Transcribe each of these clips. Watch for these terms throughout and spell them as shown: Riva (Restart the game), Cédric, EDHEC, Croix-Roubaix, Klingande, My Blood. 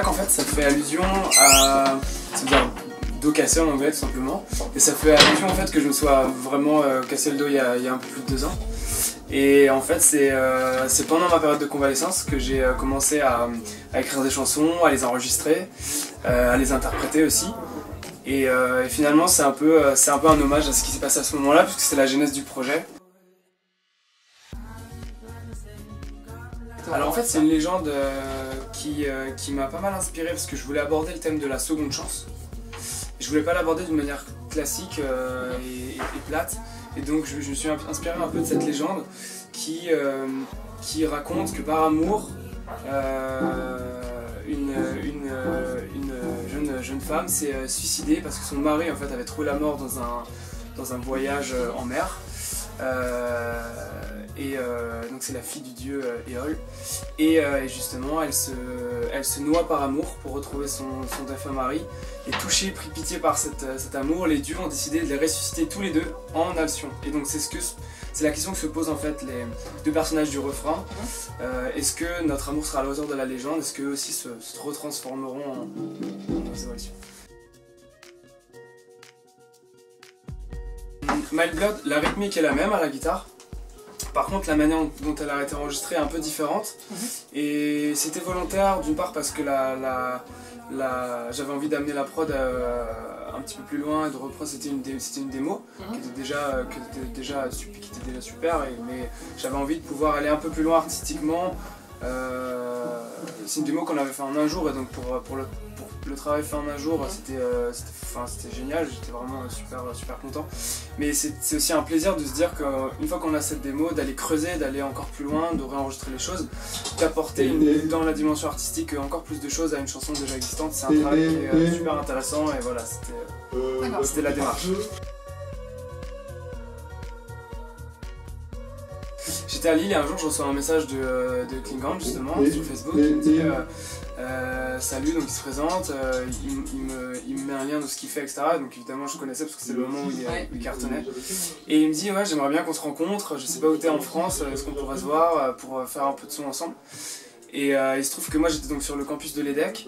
back en fait ça fait allusion à... ça veut dire dos cassé en anglais tout simplement. Et ça fait allusion en fait que je me sois vraiment cassé le dos il y a un peu plus de 2 ans. Et en fait c'est pendant ma période de convalescence que j'ai commencé à écrire des chansons, à les enregistrer, à les interpréter aussi. Et finalement c'est un peu un hommage à ce qui s'est passé à ce moment-là puisque c'est la genèse du projet. Alors en fait c'est une légende qui m'a pas mal inspiré parce que je voulais aborder le thème de la seconde chance. Je voulais pas l'aborder d'une manière classique et plate, et donc je me suis inspiré un peu de cette légende qui raconte que par amour, une jeune femme s'est suicidée parce que son mari en fait avait trouvé la mort dans un voyage en mer. Donc c'est la fille du dieu Éole et justement elle se noie par amour pour retrouver son défunt mari, et touchés, pris pitié par cet amour, les dieux ont décidé de les ressusciter tous les deux en nation. Et donc c'est la question que se posent en fait les deux personnages du refrain. Est-ce que notre amour sera à la hauteur de la légende? Est-ce qu'eux aussi se retransformeront en évolution? My Blood, la rythmique est la même à la guitare. Par contre, la manière dont elle a été enregistrée est un peu différente. Et c'était volontaire, d'une part parce que j'avais envie d'amener la prod un petit peu plus loin et de reprendre. C'était une démo qui était déjà super, mais j'avais envie de pouvoir aller un peu plus loin artistiquement. C'est une démo qu'on avait fait en un jour, et donc pour le travail fait en un jour, c'était génial, j'étais vraiment super content. Mais c'est aussi un plaisir de se dire qu'une fois qu'on a cette démo, d'aller creuser, d'aller encore plus loin, de réenregistrer les choses, d'apporter dans la dimension artistique encore plus de choses à une chanson déjà existante. C'est un travail qui est super intéressant, et voilà, c'était la démarche. J'étais à Lille et un jour je reçois un message de Klingande justement sur Facebook qui me dit salut, donc il se présente, il me met un lien de ce qu'il fait, etc. Donc évidemment je connaissais parce que c'est le moment où il cartonnait. Et il me dit ouais, j'aimerais bien qu'on se rencontre, je sais pas où t'es en France, est-ce qu'on pourrait se voir pour faire un peu de son ensemble? Et il se trouve que moi j'étais donc sur le campus de l'EDHEC,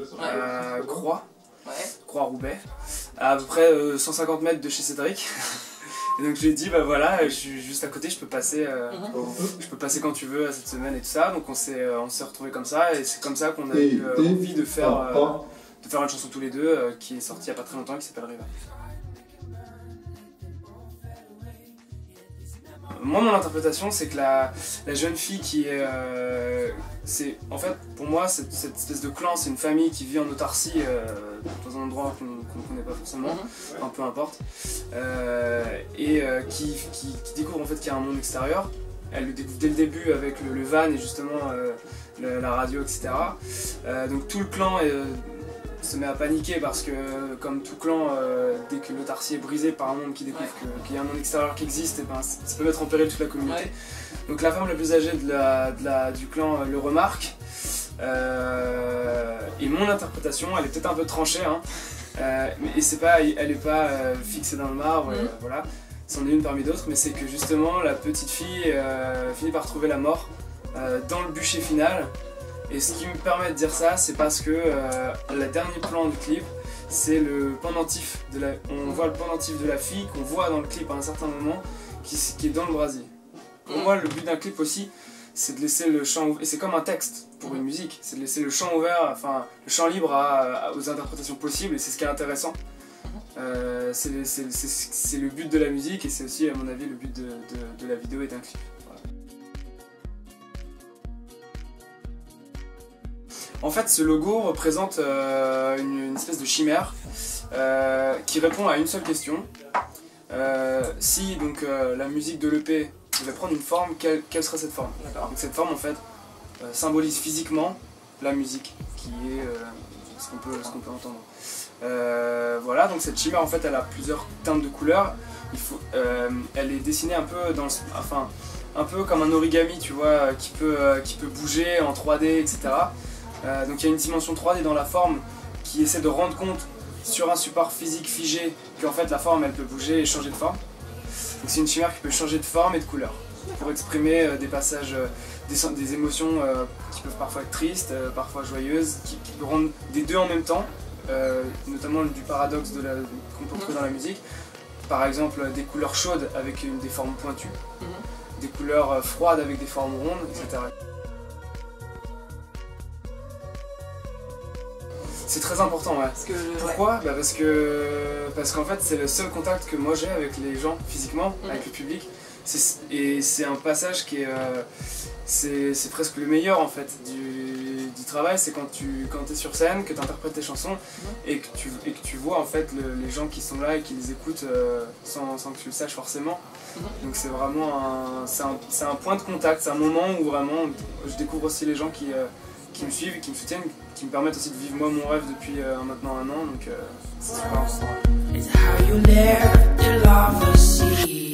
Croix-Roubaix, à peu près 150 mètres de chez Cédric. Et donc je lui ai dit bah voilà, je suis juste à côté, je peux passer quand tu veux cette semaine et tout ça. Donc on s'est retrouvés comme ça, et c'est comme ça qu'on a eu envie de faire une chanson tous les deux qui est sortie il n'y a pas très longtemps, qui s'appelle Riva. Moi, mon interprétation, c'est que la jeune fille qui est... en fait, pour moi, cette espèce de clan, c'est une famille qui vit en autarcie dans un endroit qu'on ne connaît pas forcément, enfin, peu importe, qui découvre en fait qu'il y a un monde extérieur. Elle le découvre dès le début avec le van et justement la radio, etc. Donc tout le clan se met à paniquer parce que, comme tout clan, dès que l'autarcie est brisée par un monde qui découvre qu'il y a un monde extérieur qui existe, et ben, ça peut mettre en péril toute la communauté. Donc la femme la plus âgée du clan le remarque. Et mon interprétation, elle est peut-être un peu tranchée, hein, et elle n'est pas fixée dans le marbre, voilà. C'en est une parmi d'autres, mais c'est que justement la petite fille finit par trouver la mort dans le bûcher final. Et ce qui me permet de dire ça, c'est parce que le dernier plan du clip, c'est le pendentif. On voit le pendentif de la fille qu'on voit dans le clip à un certain moment, qui est dans le brasier. Pour moi, le but d'un clip aussi, c'est de laisser le champ ouvert. Et c'est comme un texte pour une musique, c'est de laisser le champ ouvert, enfin le champ libre aux interprétations possibles. Et c'est ce qui est intéressant. C'est le but de la musique, et c'est aussi, à mon avis, le but de la vidéo et d'un clip. En fait, ce logo représente une espèce de chimère qui répond à une seule question. Si donc la musique de l'EP devait prendre une forme, quelle serait cette forme? Donc cette forme en fait symbolise physiquement la musique, qui est ce qu'on peut entendre. Voilà, donc cette chimère en fait elle a plusieurs teintes de couleurs. Elle est dessinée un peu un peu comme un origami, tu vois, qui peut bouger en 3D, etc. Donc il y a une dimension 3D dans la forme qui essaie de rendre compte sur un support physique figé qu'en fait la forme elle peut bouger et changer de forme. Donc c'est une chimère qui peut changer de forme et de couleur pour exprimer des passages des émotions qui peuvent parfois être tristes, parfois joyeuses, qui rendent des deux en même temps, notamment du paradoxe qu'on peut trouver dans la musique. Par exemple, des couleurs chaudes avec des formes pointues, des couleurs froides avec des formes rondes, etc. C'est très important, ouais. Parce que pourquoi bah parce qu'en fait, c'est le seul contact que moi j'ai avec les gens physiquement, avec le public. Et c'est un passage qui est... c'est presque le meilleur en fait du travail, c'est quand tu es sur scène, que tu interprètes tes chansons et que tu vois en fait les gens qui sont là et qui les écoutent sans que tu le saches forcément. Donc c'est vraiment un point de contact, c'est un moment où vraiment je découvre aussi les gens qui me suivent, qui me soutiennent, qui me permettent aussi de vivre moi mon rêve depuis maintenant un an, donc c'est super important.